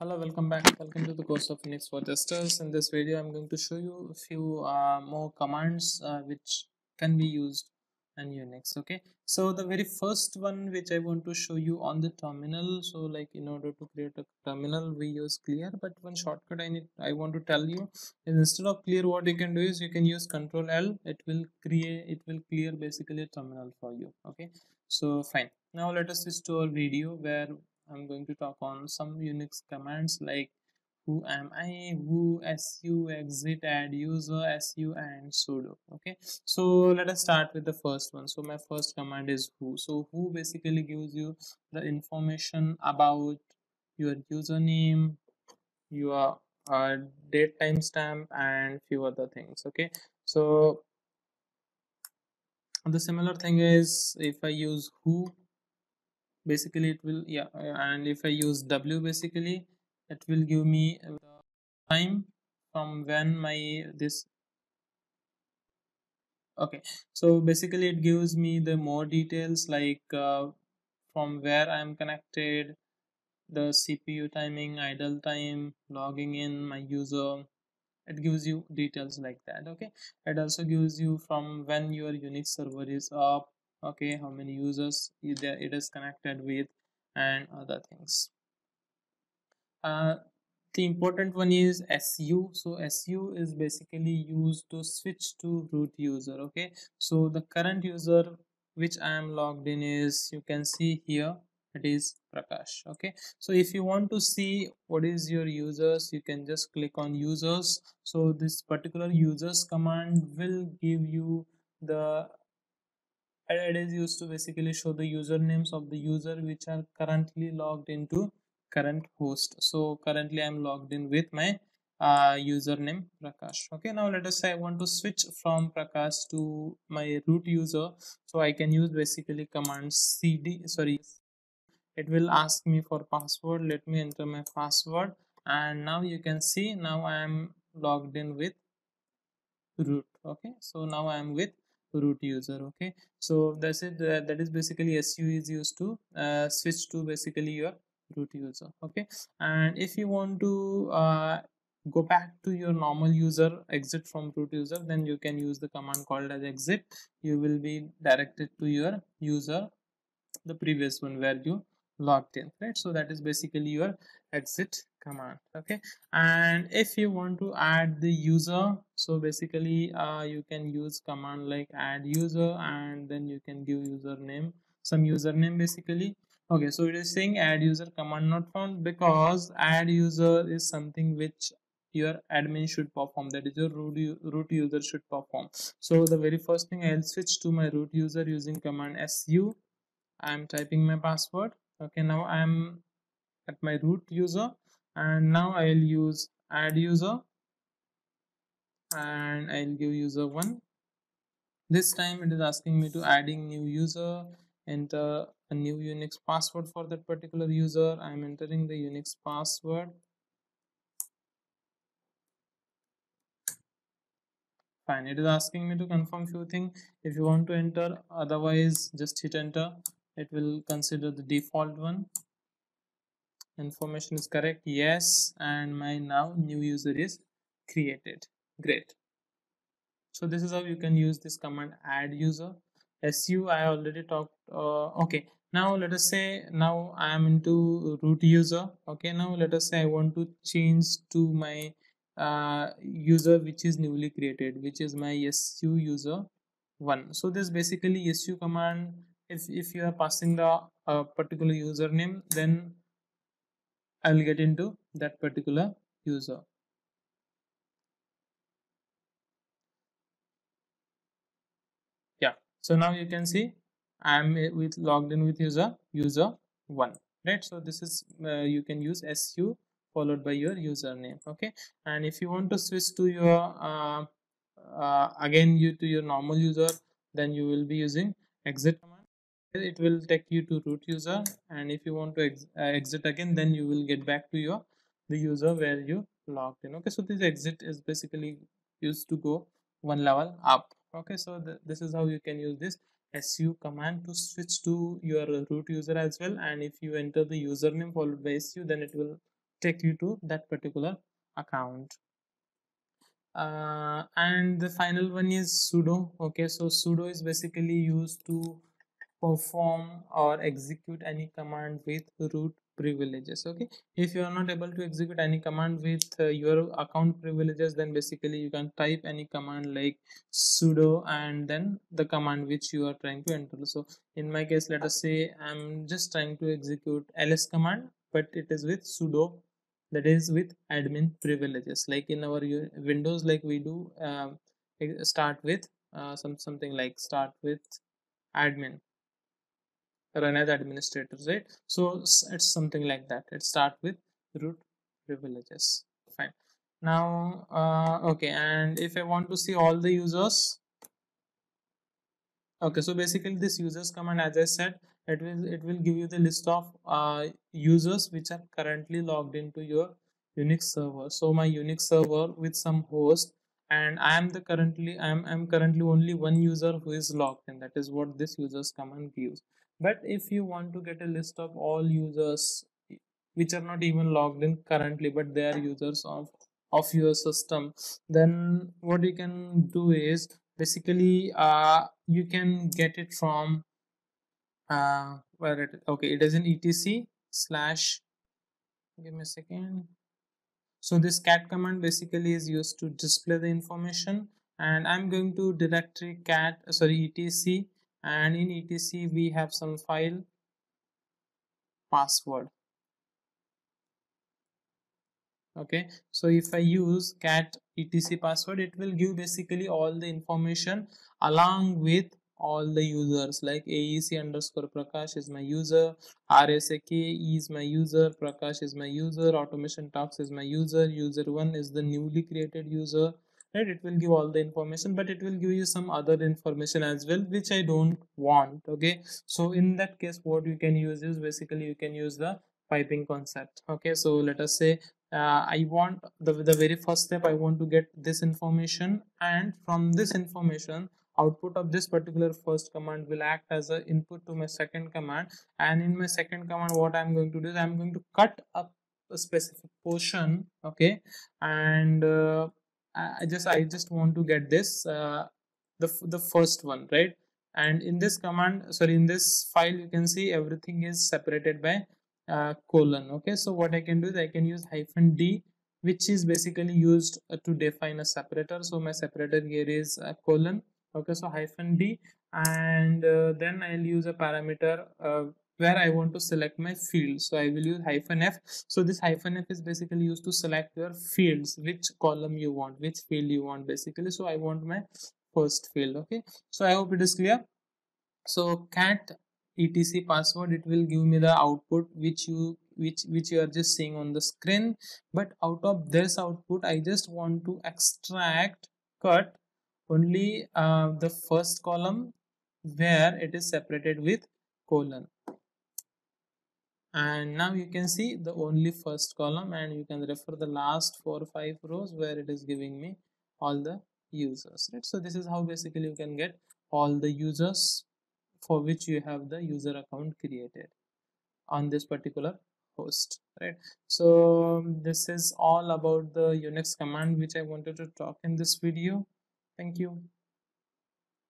Hello, welcome back. Welcome to the course of Unix for Testers. In this video, I'm going to show you a few more commands which can be used in Unix. Okay, so the very first one which I want to show you on the terminal. So, like in order to create a terminal, we use clear. But one shortcut I want to tell you is instead of clear, what you can do is you can use Control L. It will clear basically a terminal for you. Okay, so fine. Now let us switch to our video where I'm going to talk on some Unix commands like who am I, who, su, exit, add user, su, and sudo. Okay, so let us start with the first one. So my first command is who. So who basically gives you the information about your username, your date timestamp, and few other things. Okay, so the similar thing is if I use who, basically it will, yeah, and if I use w, basically it will give me the time from when my this. Okay, so basically it gives me the more details like from where I am connected, the CPU timing, idle time, logging in, my user. It gives you details like that. Okay, it also gives you from when your Unix server is up. Okay, how many users it is connected with and other things. The important one is su. So su is basically used to switch to root user. Okay, so the current user which I am logged in is, you can see here, it is Prakash. Okay, so if you want to see what is your users, you can just click on users. So this particular users command will give you the, it is used to basically show the usernames of the user which are currently logged into current host. So currently I am logged in with my username Prakash. Okay, now let us say I want to switch from Prakash to my root user. So I can use basically command it will ask me for password. Let me enter my password, and now you can see now I am logged in with root. Okay, so now I am with root user. Okay, so that's it. That is basically su is used to switch to basically your root user. Okay, and if you want to go back to your normal user, exit from root user, then you can use the command called as exit. You will be directed to your user, the previous one where you logged in, right? So that is basically your exit command. Okay, and if you want to add the user, so basically you can use command like add user, and then you can give username, some username basically. Okay, so it is saying add user command not found, because add user is something which your admin should perform, that is your root user should perform. So the very first thing, I'll switch to my root user using command su. I'm typing my password. Okay, now I'm at my root user, and now I'll use add user, and I'll give user 1. This time it is asking me to adding new user, enter a new Unix password for that particular user. I'm entering the Unix password. Fine, it is asking me to confirm few things. If you want to enter, otherwise just hit enter. It will consider the default one. Information is correct, yes, and my now new user is created. Great. So this is how you can use this command add user. Su I already talked. Okay, now let us say now I am into root user. Okay, now let us say I want to change to my user which is newly created, which is my su user 1. So this basically su command, if you are passing the particular username, then I will get into that particular user. Yeah, so now you can see I am with logged in with user 1, right? So this is you can use su followed by your username. Okay, and if you want to switch to your to your normal user, then you will be using exit command. It will take you to root user, and if you want to exit again, then you will get back to your the user where you logged in. Okay, so this exit is basically used to go one level up. Okay, so this is how you can use this su command to switch to your root user as well. And if you enter the username followed by su, then it will take you to that particular account. And the final one is sudo. Okay, so sudo is basically used to perform or execute any command with root privileges. Okay, if you are not able to execute any command with your account privileges, then basically you can type any command like sudo and then the command which you are trying to enter. So in my case, let us say I'm just trying to execute ls command, but it is with sudo, that is with admin privileges, like in our Windows, like we do start with something like start with admin, run as administrator, right? So it's something like that. It starts with root privileges. Fine. Now okay, and if I want to see all the users, okay, so basically this users command, as I said, it will give you the list of users which are currently logged into your Unix server. So my Unix server with some host, and I am currently only one user who is logged in. That is what this users command gives. But if you want to get a list of all users which are not even logged in currently, but they are users of your system, then what you can do is basically you can get it from it is in etc/, give me a second. So this cat command basically is used to display the information, and I'm going to directory etc, and in etc we have some file password. Okay, so if I use cat etc password, it will give basically all the information along with all the users, like AEC_Prakash is my user, RSAK is my user, Prakash is my user, AutomationTalks is my user, user1 is the newly created user, right? It will give all the information, but it will give you some other information as well which I don't want. Okay, so in that case what you can use is basically you can use the piping concept. Okay, so let us say I want the very first step, I want to get this information, and from this information output of this particular first command will act as an input to my second command, and in my second command what I'm going to do is I'm going to cut up a specific portion. Okay, and I just want to get this the first one, right? And in this file you can see everything is separated by colon. Okay, so what I can do is I can use -d, which is basically used to define a separator. So my separator here is a colon. Okay, so -d, and then I'll use a parameter where I want to select my field, so I will use -f. So this -f is basically used to select your fields, which column you want, which field you want basically. So I want my first field. Okay, so I hope it is clear. So cat etc password, it will give me the output which you are just seeing on the screen, but out of this output I just want to extract, cut only the first column where it is separated with colon. And now you can see the only first column, and you can refer the last 4 or 5 rows where it is giving me all the users, right? So this is how basically you can get all the users for which you have the user account created on this particular host, right? So this is all about the Unix command which I wanted to talk in this video. Thank you.